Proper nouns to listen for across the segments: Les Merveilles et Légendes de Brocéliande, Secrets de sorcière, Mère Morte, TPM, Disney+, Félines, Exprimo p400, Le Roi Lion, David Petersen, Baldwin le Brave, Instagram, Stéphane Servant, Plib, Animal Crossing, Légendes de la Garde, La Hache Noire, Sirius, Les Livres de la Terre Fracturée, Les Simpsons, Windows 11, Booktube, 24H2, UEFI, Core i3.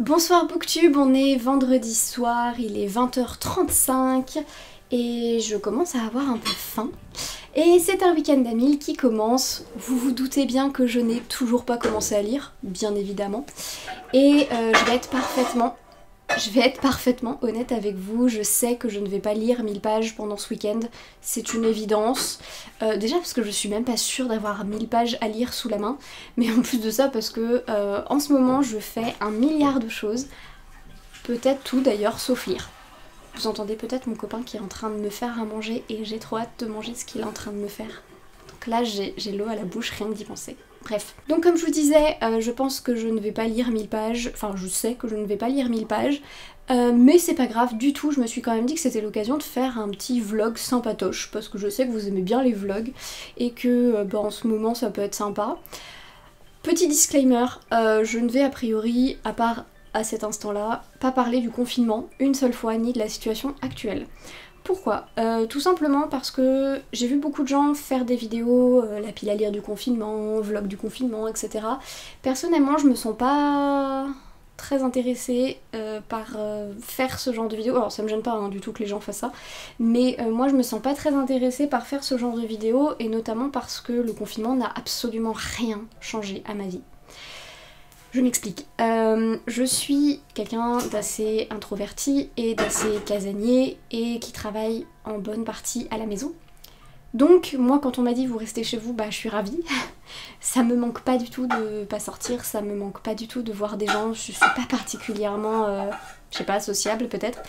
Bonsoir Booktube, on est vendredi soir, il est 20h35 et je commence à avoir un peu faim. Et c'est un week-end d'Amil qui commence. Vous vous doutez bien que je n'ai toujours pas commencé à lire, bien évidemment. Et je vais être parfaitement honnête avec vous, je sais que je ne vais pas lire 1000 pages pendant ce week-end, c'est une évidence. Déjà parce que je suis même pas sûre d'avoir 1000 pages à lire sous la main, mais en plus de ça parce que en ce moment je fais un milliard de choses, peut-être tout d'ailleurs sauf lire. Vous entendez peut-être mon copain qui est en train de me faire à manger et j'ai trop hâte de manger ce qu'il est en train de me faire. Donc là j'ai l'eau à la bouche, rien que d'y penser. Bref, donc comme je vous disais, je pense que je ne vais pas lire 1000 pages, enfin je sais que je ne vais pas lire 1000 pages, mais c'est pas grave du tout, je me suis quand même dit que c'était l'occasion de faire un petit vlog sympatoche, parce que je sais que vous aimez bien les vlogs, et que bah, en ce moment ça peut être sympa. Petit disclaimer, je ne vais a priori, à part à cet instant-là, pas parler du confinement une seule fois, ni de la situation actuelle. Pourquoi ? Tout simplement parce que j'ai vu beaucoup de gens faire des vidéos, la pile à lire du confinement, vlog du confinement, etc. Personnellement, je me sens pas très intéressée par faire ce genre de vidéos. Alors ça me gêne pas hein, du tout que les gens fassent ça, mais moi je me sens pas très intéressée par faire ce genre de vidéos, et notamment parce que le confinement n'a absolument rien changé à ma vie. Je m'explique. Je suis quelqu'un d'assez introverti et d'assez casanier et qui travaille en bonne partie à la maison. Donc moi quand on m'a dit vous restez chez vous, bah je suis ravie. Ça me manque pas du tout de pas sortir, ça me manque pas du tout de voir des gens, je suis pas particulièrement, je sais pas, sociable peut-être.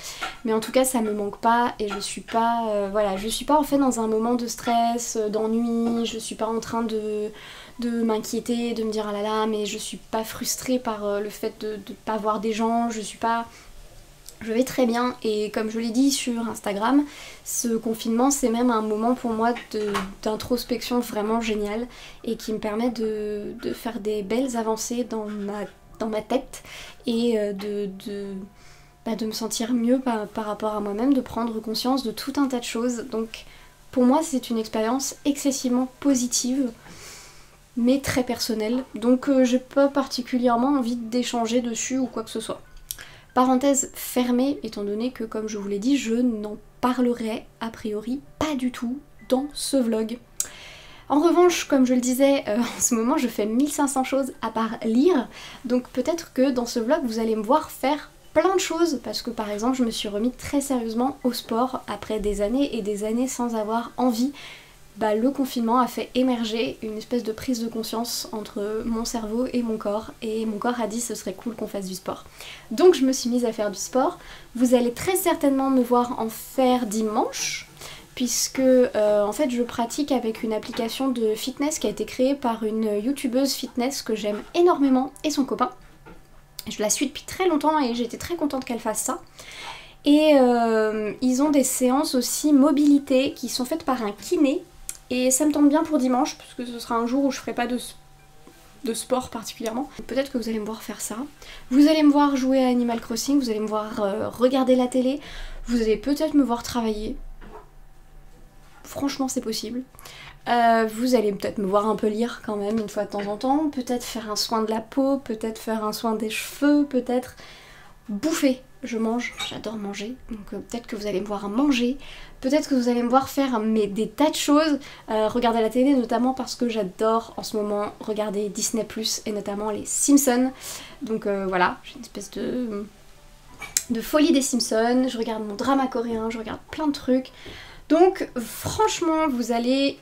Mais en tout cas ça me manque pas et je suis pas, voilà, je suis pas en fait dans un moment de stress, d'ennui, je suis pas en train de m'inquiéter, de me dire ah là là, mais je suis pas frustrée par le fait de ne pas voir des gens, je suis pas... Je vais très bien et comme je l'ai dit sur Instagram, ce confinement c'est même un moment pour moi d'introspection vraiment géniale et qui me permet de faire des belles avancées dans ma tête et de me sentir mieux par rapport à moi-même, de prendre conscience de tout un tas de choses. Donc pour moi c'est une expérience excessivement positive, mais très personnelle, donc j'ai pas particulièrement envie d'échanger dessus ou quoi que ce soit. Parenthèse fermée, étant donné que, comme je vous l'ai dit, je n'en parlerai a priori pas du tout dans ce vlog. En revanche, comme je le disais, en ce moment je fais 1500 choses à part lire, donc peut-être que dans ce vlog vous allez me voir faire plein de choses, parce que par exemple je me suis remise très sérieusement au sport après des années et des années sans avoir envie. Bah, le confinement a fait émerger une espèce de prise de conscience entre mon cerveau et mon corps a dit ce serait cool qu'on fasse du sport. Donc je me suis mise à faire du sport, vous allez très certainement me voir en faire dimanche, puisque en fait je pratique avec une application de fitness qui a été créée par une youtubeuse fitness que j'aime énormément et son copain. Je la suis depuis très longtemps et j'étais très contente qu'elle fasse ça. Et ils ont des séances aussi mobilité qui sont faites par un kiné. Et ça me tombe bien pour dimanche, parce que ce sera un jour où je ferai pas de sport particulièrement. Peut-être que vous allez me voir faire ça. Vous allez me voir jouer à Animal Crossing, vous allez me voir regarder la télé, vous allez peut-être me voir travailler. Franchement, c'est possible. Vous allez peut-être me voir un peu lire quand même, une fois de temps en temps. Peut-être faire un soin de la peau, peut-être faire un soin des cheveux, peut-être bouffer. Je mange, j'adore manger, donc peut-être que vous allez me voir manger, peut-être que vous allez me voir faire des tas de choses, regarder la télé notamment parce que j'adore en ce moment regarder Disney+, et notamment les Simpsons, donc voilà, j'ai une espèce de folie des Simpsons, je regarde mon drama coréen, je regarde plein de trucs, donc franchement vous allez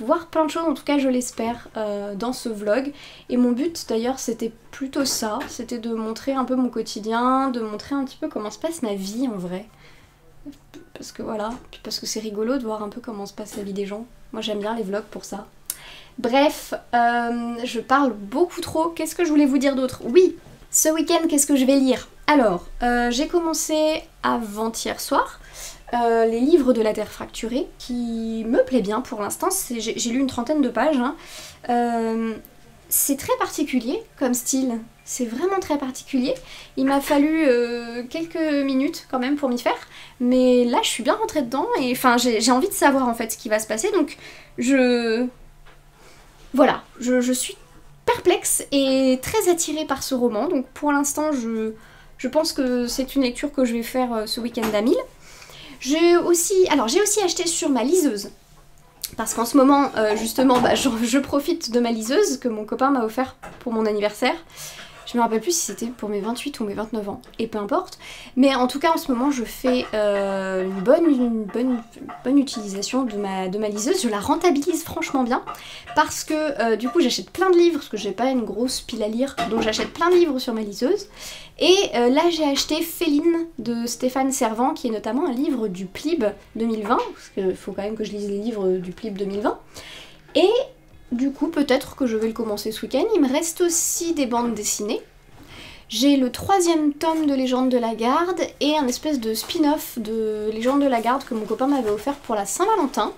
voir plein de choses, en tout cas je l'espère, dans ce vlog. Et mon but d'ailleurs c'était plutôt ça, c'était de montrer un peu mon quotidien, de montrer un petit peu comment se passe ma vie en vrai. Parce que voilà, parce que c'est rigolo de voir un peu comment se passe la vie des gens. Moi j'aime bien les vlogs pour ça. Bref, je parle beaucoup trop, qu'est-ce que je voulais vous dire d'autre? Oui, ce week-end qu'est-ce que je vais lire? Alors, j'ai commencé avant-hier soir. Les livres de la Terre Fracturée, qui me plaît bien pour l'instant, j'ai lu une 30aine de pages. Hein. C'est très particulier comme style, c'est vraiment très particulier. Il m'a fallu quelques minutes quand même pour m'y faire, mais là je suis bien rentrée dedans et enfin j'ai envie de savoir en fait ce qui va se passer, donc je... Voilà, je suis perplexe et très attirée par ce roman. Donc pour l'instant, je pense que c'est une lecture que je vais faire ce week-end à 1000. J'ai aussi acheté sur ma liseuse. Parce qu'en ce moment, justement, je profite de ma liseuse que mon copain m'a offert pour mon anniversaire. Je me rappelle plus si c'était pour mes 28 ou mes 29 ans, et peu importe. Mais en tout cas, en ce moment, je fais une bonne utilisation de ma liseuse. Je la rentabilise franchement bien, parce que du coup, j'achète plein de livres, parce que j'ai pas une grosse pile à lire, donc j'achète plein de livres sur ma liseuse. Et là, j'ai acheté Félines de Stéphane Servant, qui est notamment un livre du Plib 2020, parce qu'il faut quand même que je lise les livres du Plib 2020. Et du coup, peut-être que je vais le commencer ce week-end. Il me reste aussi des bandes dessinées. J'ai le 3e tome de Légendes de la Garde et un espèce de spin-off de Légendes de la Garde que mon copain m'avait offert pour la Saint-Valentin.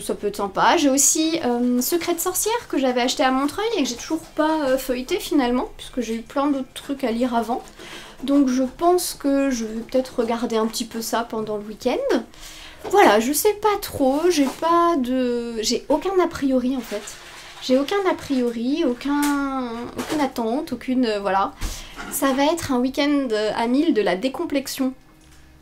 Ça peut être sympa. J'ai aussi Secrets de sorcière que j'avais acheté à Montreuil et que j'ai toujours pas feuilleté finalement, puisque j'ai eu plein d'autres trucs à lire avant. Donc je pense que je vais peut-être regarder un petit peu ça pendant le week-end. Voilà, je sais pas trop, j'ai aucun a priori en fait. J'ai aucun a priori, aucune attente, voilà. Ça va être un week-end à 1000 de la décomplexion.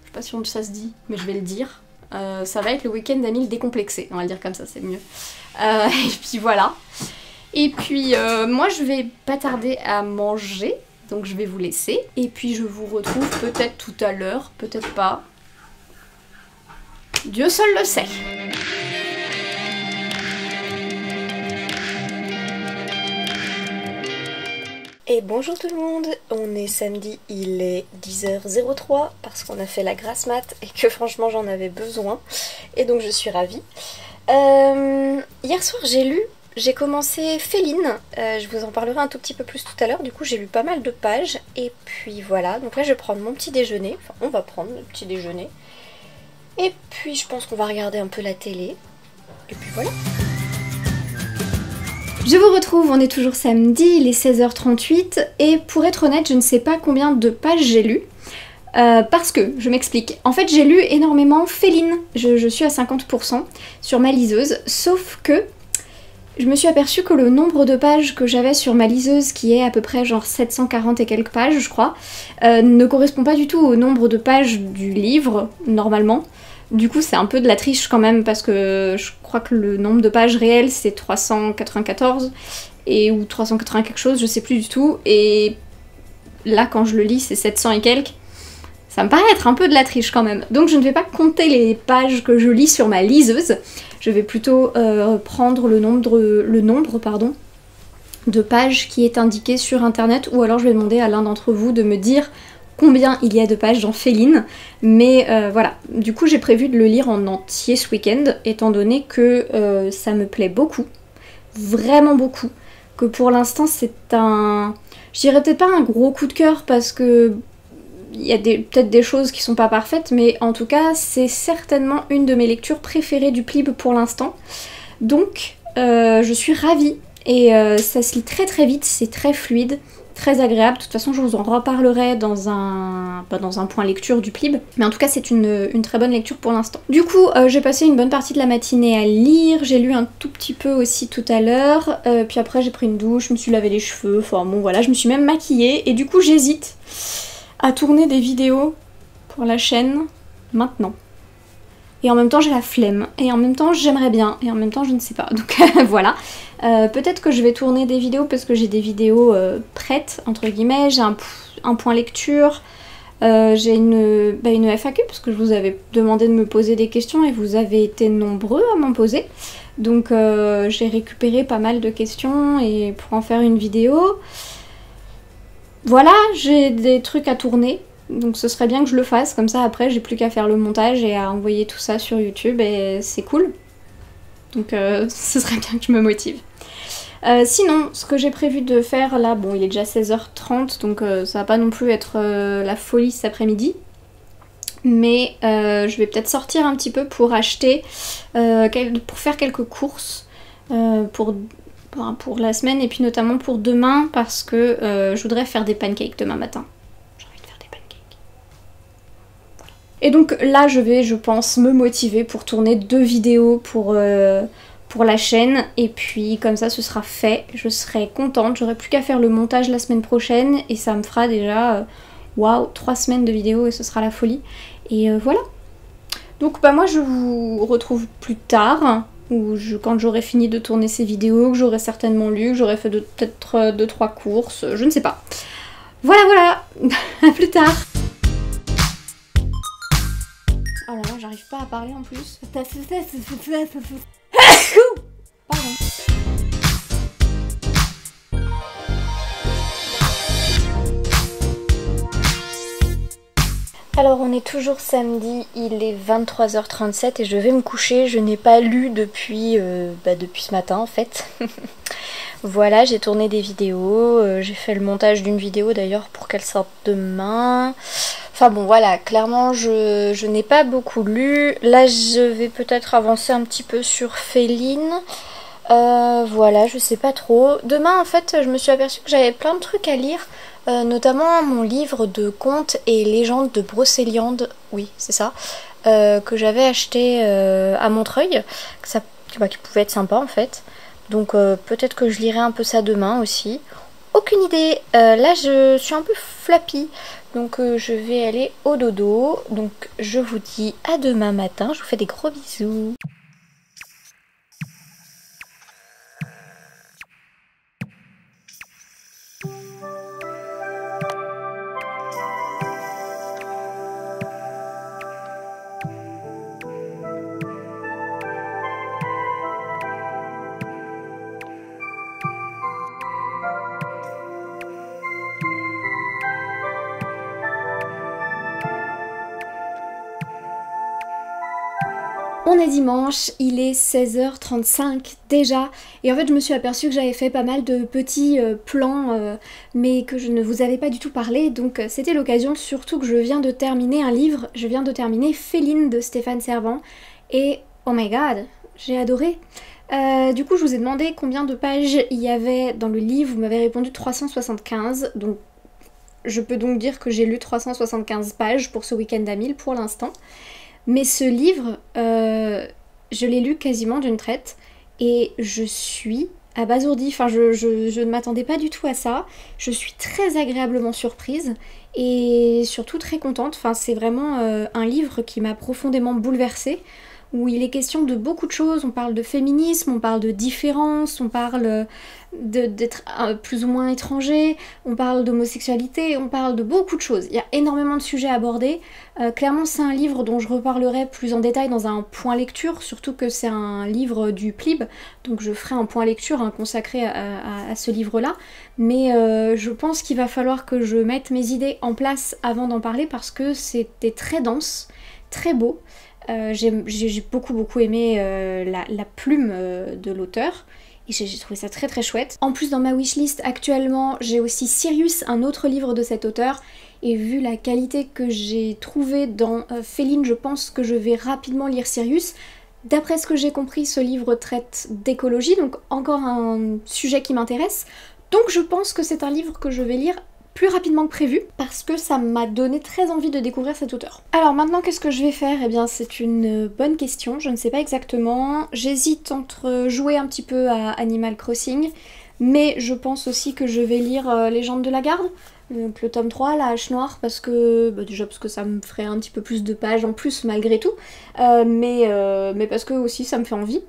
Je sais pas si ça se dit, mais je vais le dire. Ça va être le week-end à 1000 décomplexé, on va le dire comme ça, c'est mieux. Et puis voilà. Et puis moi je vais pas tarder à manger, donc je vais vous laisser. Et puis je vous retrouve peut-être tout à l'heure, peut-être pas. Dieu seul le sait. Et bonjour tout le monde, on est samedi, il est 10h03 parce qu'on a fait la grasse mat et que franchement j'en avais besoin et donc je suis ravie. Hier soir j'ai commencé Félines, je vous en parlerai un tout petit peu plus tout à l'heure, du coup j'ai lu pas mal de pages et puis voilà, donc là je vais prendre mon petit déjeuner, enfin on va prendre le petit déjeuner. Et puis je pense qu'on va regarder un peu la télé. Et puis voilà. Je vous retrouve, on est toujours samedi, il est 16h38. Et pour être honnête, je ne sais pas combien de pages j'ai lues. Parce que, je m'explique, en fait j'ai lu énormément Félines. Je suis à 50% sur ma liseuse. Sauf que je me suis aperçue que le nombre de pages que j'avais sur ma liseuse, qui est à peu près genre 740 et quelques pages je crois, ne correspond pas du tout au nombre de pages du livre, normalement. Du coup, c'est un peu de la triche quand même, parce que je crois que le nombre de pages réelles, c'est 394, ou 380 quelque chose, je sais plus du tout, et là, quand je le lis, c'est 700 et quelques. Ça me paraît être un peu de la triche quand même. Donc je ne vais pas compter les pages que je lis sur ma liseuse, je vais plutôt prendre le nombre de pages qui est indiqué sur internet, ou alors je vais demander à l'un d'entre vous de me dire combien il y a de pages dans Félines, mais voilà. Du coup j'ai prévu de le lire en entier ce week-end, étant donné que ça me plaît beaucoup, vraiment beaucoup, que pour l'instant c'est un... Je dirais peut-être pas un gros coup de cœur, parce que il y a peut-être des choses qui sont pas parfaites, mais en tout cas c'est certainement une de mes lectures préférées du Plib pour l'instant. Donc je suis ravie, et ça se lit très très vite, c'est très fluide, très agréable. De toute façon je vous en reparlerai dans un point lecture du Plib, mais en tout cas c'est une très bonne lecture pour l'instant. Du coup j'ai passé une bonne partie de la matinée à lire, j'ai lu un tout petit peu aussi tout à l'heure, puis après j'ai pris une douche, je me suis lavé les cheveux, enfin bon voilà, je me suis même maquillée, et du coup j'hésite à tourner des vidéos pour la chaîne maintenant. Et en même temps j'ai la flemme, et en même temps j'aimerais bien, et en même temps je ne sais pas, donc voilà. Peut-être que je vais tourner des vidéos parce que j'ai des vidéos prêtes, entre guillemets, j'ai un point lecture, j'ai une FAQ parce que je vous avais demandé de me poser des questions et vous avez été nombreux à m'en poser. Donc j'ai récupéré pas mal de questions et pour en faire une vidéo. Voilà, j'ai des trucs à tourner, donc ce serait bien que je le fasse, comme ça après j'ai plus qu'à faire le montage et à envoyer tout ça sur YouTube et c'est cool. Donc ce serait bien que je me motive. Sinon, ce que j'ai prévu de faire là, bon il est déjà 16h30, donc ça va pas non plus être la folie cet après-midi. Mais je vais peut-être sortir un petit peu pour acheter, pour faire quelques courses, pour la semaine et puis notamment pour demain, parce que je voudrais faire des pancakes demain matin. J'ai envie de faire des pancakes. Voilà. Et donc là je vais, je pense, me motiver pour tourner 2 vidéos pour pour la chaîne, et puis comme ça ce sera fait, je serai contente, j'aurai plus qu'à faire le montage la semaine prochaine et ça me fera déjà waouh, 3 semaines de vidéos et ce sera la folie. Et voilà. Donc bah moi je vous retrouve plus tard, ou quand j'aurai fini de tourner ces vidéos, que j'aurai certainement lu, que j'aurai fait peut-être 2-3 courses, je ne sais pas. Voilà, à plus tard. Oh là là, j'arrive pas à parler en plus. Pardon. Alors on est toujours samedi, il est 23h37 et je vais me coucher, je n'ai pas lu depuis ce matin en fait. Voilà, j'ai tourné des vidéos, j'ai fait le montage d'une vidéo d'ailleurs pour qu'elle sorte demain. Enfin bon voilà, clairement je n'ai pas beaucoup lu. Là je vais peut-être avancer un petit peu sur Félines. Voilà, je sais pas trop. Demain en fait je me suis aperçue que j'avais plein de trucs à lire, notamment mon livre de contes et légendes de Brocéliande, oui c'est ça, que j'avais acheté à Montreuil, qui pouvait être sympa en fait. Donc peut-être que je lirai un peu ça demain aussi. Aucune idée, là je suis un peu flappie, donc je vais aller au dodo. Donc je vous dis à demain matin, je vous fais des gros bisous. On est dimanche, il est 16h35 déjà, et en fait je me suis aperçue que j'avais fait pas mal de petits plans mais que je ne vous avais pas du tout parlé, donc c'était l'occasion, surtout que je viens de terminer un livre, je viens de terminer Félines de Stéphane Servant, et oh my god, j'ai adoré. Du coup je vous ai demandé combien de pages il y avait dans le livre, vous m'avez répondu 375, donc je peux donc dire que j'ai lu 375 pages pour ce week-end à 1000 pour l'instant. Mais ce livre, je l'ai lu quasiment d'une traite et je suis abasourdie. Enfin, je ne m'attendais pas du tout à ça. Je suis très agréablement surprise et surtout très contente. Enfin, c'est vraiment un livre qui m'a profondément bouleversée, où il est question de beaucoup de choses. On parle de féminisme, on parle de différence, on parle d'être plus ou moins étranger, on parle d'homosexualité, on parle de beaucoup de choses. Il y a énormément de sujets à aborder. Clairement, c'est un livre dont je reparlerai plus en détail dans un point lecture, surtout que c'est un livre du Plib, donc je ferai un point lecture consacré à ce livre-là. Mais je pense qu'il va falloir que je mette mes idées en place avant d'en parler, parce que c'était très dense, très beau. J'ai beaucoup aimé la plume de l'auteur et j'ai trouvé ça très chouette. En plus, dans ma wishlist actuellement, j'ai aussi Sirius, un autre livre de cet auteur, et vu la qualité que j'ai trouvée dans Félines, je pense que je vais rapidement lire Sirius. D'après ce que j'ai compris, ce livre traite d'écologie, donc encore un sujet qui m'intéresse, donc je pense que c'est un livre que je vais lire plus rapidement que prévu, parce que ça m'a donné très envie de découvrir cet auteur. Alors maintenant, qu'est-ce que je vais faire? Eh bien, c'est une bonne question, je ne sais pas exactement. J'hésite entre jouer un petit peu à Animal Crossing, mais je pense aussi que je vais lire Légendes de la Garde, donc le tome 3, La Hache Noire, parce que déjà parce que ça me ferait un petit peu plus de pages en plus malgré tout, mais parce que aussi ça me fait envie.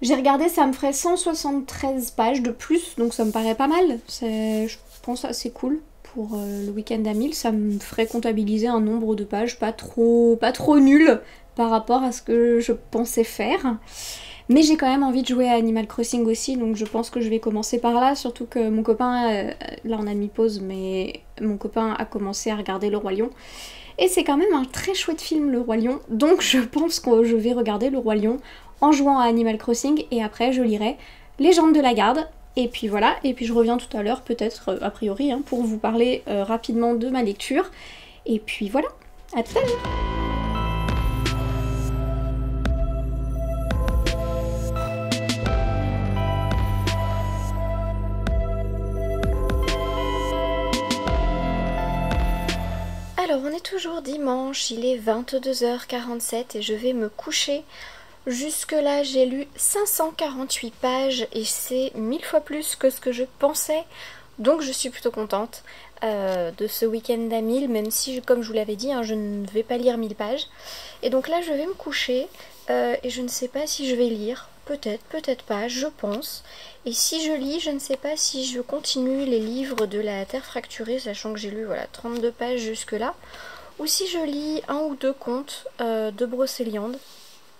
J'ai regardé, ça me ferait 173 pages de plus, donc ça me paraît pas mal. Je pense assez cool pour le week-end à 1000. Ça me ferait comptabiliser un nombre de pages pas trop nul par rapport à ce que je pensais faire. Mais j'ai quand même envie de jouer à Animal Crossing aussi, donc je pense que je vais commencer par là. Surtout que mon copain, là on a mis pause, mais mon copain a commencé à regarder Le Roi Lion. Et c'est quand même un très chouette film, Le Roi Lion. Donc je pense que je vais regarder Le Roi Lion en jouant à Animal Crossing, et après je lirai Légendes de la Garde, et puis voilà, et puis je reviens tout à l'heure peut-être, a priori, pour vous parler rapidement de ma lecture, et puis voilà, à tout à l'heure. Alors on est toujours dimanche, il est 22h47 et je vais me coucher. Jusque-là, j'ai lu 548 pages et c'est 1000 fois plus que ce que je pensais. Donc je suis plutôt contente de ce week-end à 1000, même si, comme je vous l'avais dit, hein, je ne vais pas lire 1000 pages. Et donc là, je vais me coucher et je ne sais pas si je vais lire. Peut-être, peut-être pas, je pense. Et si je lis, je ne sais pas si je continue les livres de la Terre Fracturée, sachant que j'ai lu voilà, 32 pages jusque-là. Ou si je lis un ou deux contes de Brocéliande,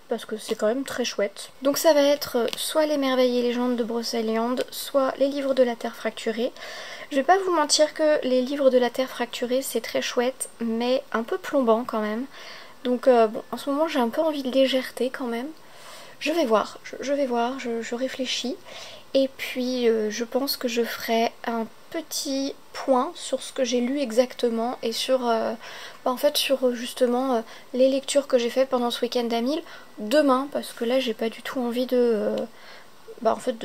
parce que c'est quand même très chouette. Donc ça va être soit Les Merveilles et Légendes de Brocéliande, soit Les Livres de la Terre Fracturée. Je vais pas vous mentir que Les Livres de la Terre Fracturée, c'est très chouette, mais un peu plombant quand même. Donc bon, en ce moment j'ai un peu envie de légèreté quand même. Je vais voir, je réfléchis. Et puis je pense que je ferai un petit point sur ce que j'ai lu exactement et sur, en fait sur justement les lectures que j'ai faites pendant ce week-end à 1000 demain, parce que là j'ai pas du tout envie de, en fait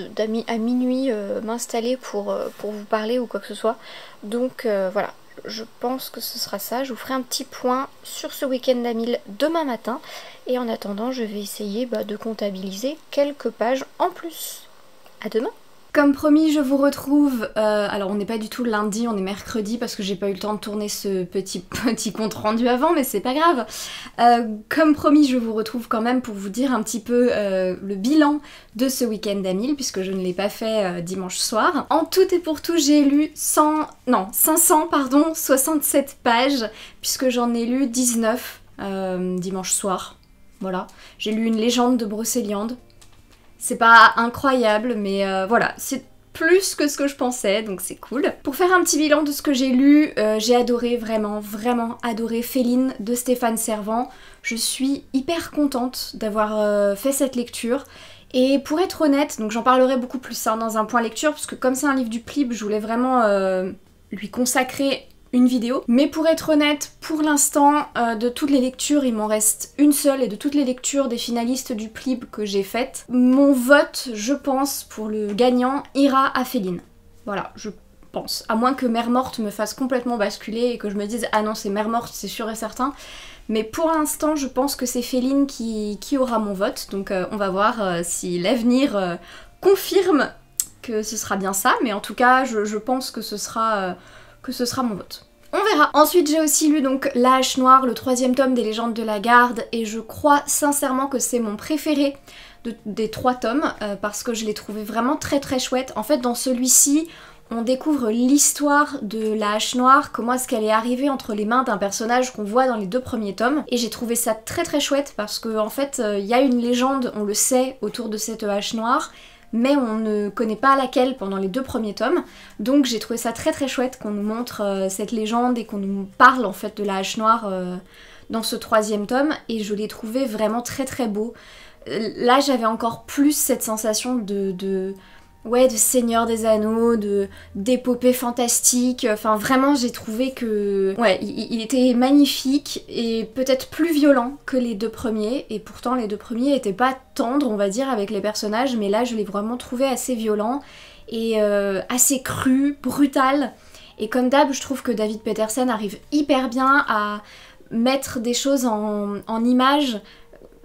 à minuit m'installer pour vous parler ou quoi que ce soit. Donc voilà, je pense que ce sera ça, je vous ferai un petit point sur ce week-end à 1000 demain matin et en attendant je vais essayer de comptabiliser quelques pages en plus. À demain. Comme promis, je vous retrouve, alors on n'est pas du tout lundi, on est mercredi parce que j'ai pas eu le temps de tourner ce petit compte rendu avant, mais c'est pas grave. Comme promis, je vous retrouve quand même pour vous dire un petit peu le bilan de ce week-end à 1000, puisque je ne l'ai pas fait dimanche soir. En tout et pour tout, j'ai lu 567 pages, puisque j'en ai lu 19 dimanche soir. Voilà, j'ai lu une légende de Brocéliande. C'est pas incroyable, mais voilà, c'est plus que ce que je pensais, donc c'est cool. Pour faire un petit bilan de ce que j'ai lu, j'ai adoré, vraiment adoré Félines de Stéphane Servant. Je suis hyper contente d'avoir fait cette lecture. Et pour être honnête, donc j'en parlerai beaucoup plus hein, dans un point lecture, parce que comme c'est un livre du Plib, je voulais vraiment lui consacrer une vidéo. Mais pour être honnête, pour l'instant, de toutes les lectures, il m'en reste une seule, et de toutes les lectures des finalistes du Plib que j'ai faites, mon vote, je pense, pour le gagnant, ira à Félines. Voilà, je pense. À moins que Mère Morte me fasse complètement basculer et que je me dise « Ah non, c'est Mère Morte, c'est sûr et certain ». Mais pour l'instant, je pense que c'est Félines qui aura mon vote, donc on va voir si l'avenir confirme que ce sera bien ça, mais en tout cas, je pense que ce sera mon vote. On verra. Ensuite, j'ai aussi lu donc La Hache Noire, le 3e tome des Légendes de la Garde, et je crois sincèrement que c'est mon préféré des 3 tomes, parce que je l'ai trouvé vraiment très chouette. En fait, dans celui-ci, on découvre l'histoire de La Hache Noire, comment est-ce qu'elle est arrivée entre les mains d'un personnage qu'on voit dans les 2 premiers tomes. Et j'ai trouvé ça très chouette, parce que en fait, il y a une légende, on le sait, autour de cette Hache Noire, mais on ne connaît pas laquelle pendant les 2 premiers tomes, donc j'ai trouvé ça très chouette qu'on nous montre cette légende et qu'on nous parle en fait de la Hache Noire dans ce 3e tome, et je l'ai trouvé vraiment très beau. Là j'avais encore plus cette sensation de Seigneur des Anneaux, d'épopée fantastique, enfin vraiment j'ai trouvé que... Ouais, il était magnifique et peut-être plus violent que les 2 premiers, et pourtant les 2 premiers n'étaient pas tendres, on va dire, avec les personnages, mais là je l'ai vraiment trouvé assez violent et assez cru, brutal, et comme d'hab je trouve que David Petersen arrive hyper bien à mettre des choses en images.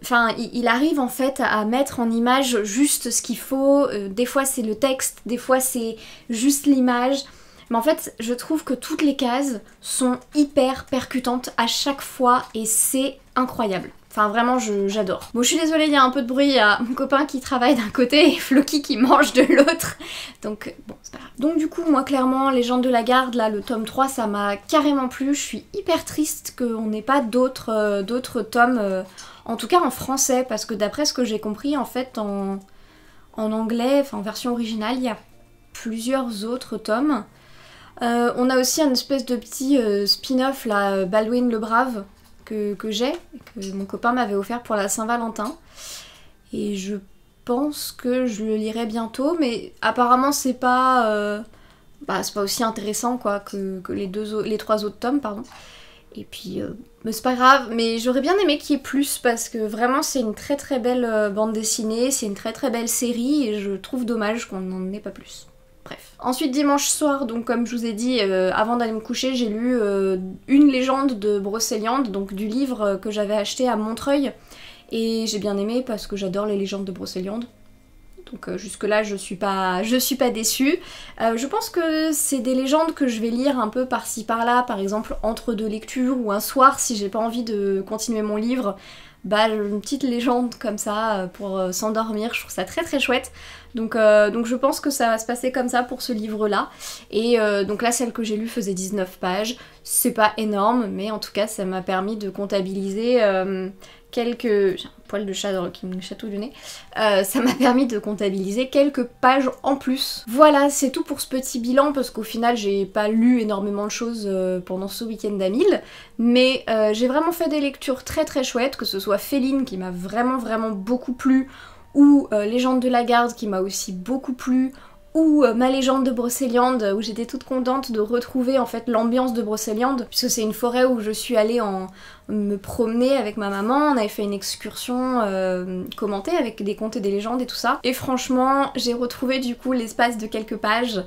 Enfin, il arrive en fait à mettre en image juste ce qu'il faut. Des fois c'est le texte, des fois c'est juste l'image. Mais en fait, je trouve que toutes les cases sont hyper percutantes à chaque fois et c'est incroyable. Enfin vraiment, j'adore. Bon, je suis désolée, il y a un peu de bruit, il y a mon copain qui travaille d'un côté et Floki qui mange de l'autre. Donc bon, c'est pas grave. Donc du coup, moi clairement, Légendes de la Garde, là, le tome 3, ça m'a carrément plu. Je suis hyper triste qu'on n'ait pas d'autres tomes... En tout cas en français, parce que d'après ce que j'ai compris, en fait en anglais, enfin en version originale, il y a plusieurs autres tomes. On a aussi une espèce de petit spin-off là, Baldwin le Brave, que j'ai, que mon copain m'avait offert pour la Saint-Valentin. Et je pense que je le lirai bientôt, mais apparemment c'est pas, c'est pas aussi intéressant quoi que les 3 autres tomes, pardon. Et puis, mais c'est pas grave, mais j'aurais bien aimé qu'il y ait plus, parce que vraiment c'est une très belle bande dessinée, c'est une très belle série, et je trouve dommage qu'on n'en ait pas plus. Bref. Ensuite dimanche soir, donc comme je vous ai dit, avant d'aller me coucher, j'ai lu une légende de Brocéliande, donc du livre que j'avais acheté à Montreuil, Et j'ai bien aimé parce que j'adore les légendes de Brocéliande. Donc jusque là je suis pas déçue. Je pense que c'est des légendes que je vais lire un peu par-ci par-là, par exemple entre deux lectures ou un soir si j'ai pas envie de continuer mon livre. Bah une petite légende comme ça pour s'endormir, je trouve ça très chouette. Donc je pense que ça va se passer comme ça pour ce livre là. Et donc là celle que j'ai lue faisait 19 pages, c'est pas énorme mais en tout cas ça m'a permis de comptabiliser quelques... J'ai un poil de chat qui me chatouille le nez. Ça m'a permis de comptabiliser quelques pages en plus. Voilà, c'est tout pour ce petit bilan parce qu'au final j'ai pas lu énormément de choses pendant ce week-end à Lille, mais j'ai vraiment fait des lectures très chouettes, que ce soit Félines qui m'a vraiment beaucoup plu, ou Légendes de la Garde qui m'a aussi beaucoup plu, ou ma légende de Brocéliande où j'étais toute contente de retrouver en fait l'ambiance de Brocéliande puisque c'est une forêt où je suis allée me promener avec ma maman, on avait fait une excursion commentée avec des contes et des légendes et tout ça, et franchement j'ai retrouvé du coup l'espace de quelques pages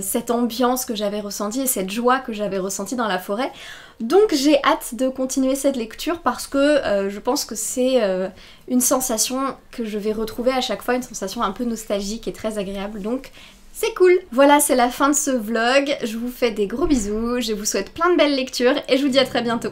cette ambiance que j'avais ressentie et cette joie que j'avais ressentie dans la forêt, donc j'ai hâte de continuer cette lecture parce que je pense que c'est une sensation que je vais retrouver à chaque fois, une sensation un peu nostalgique et très agréable, donc c'est cool. Voilà, c'est la fin de ce vlog, je vous fais des gros bisous, je vous souhaite plein de belles lectures et je vous dis à très bientôt.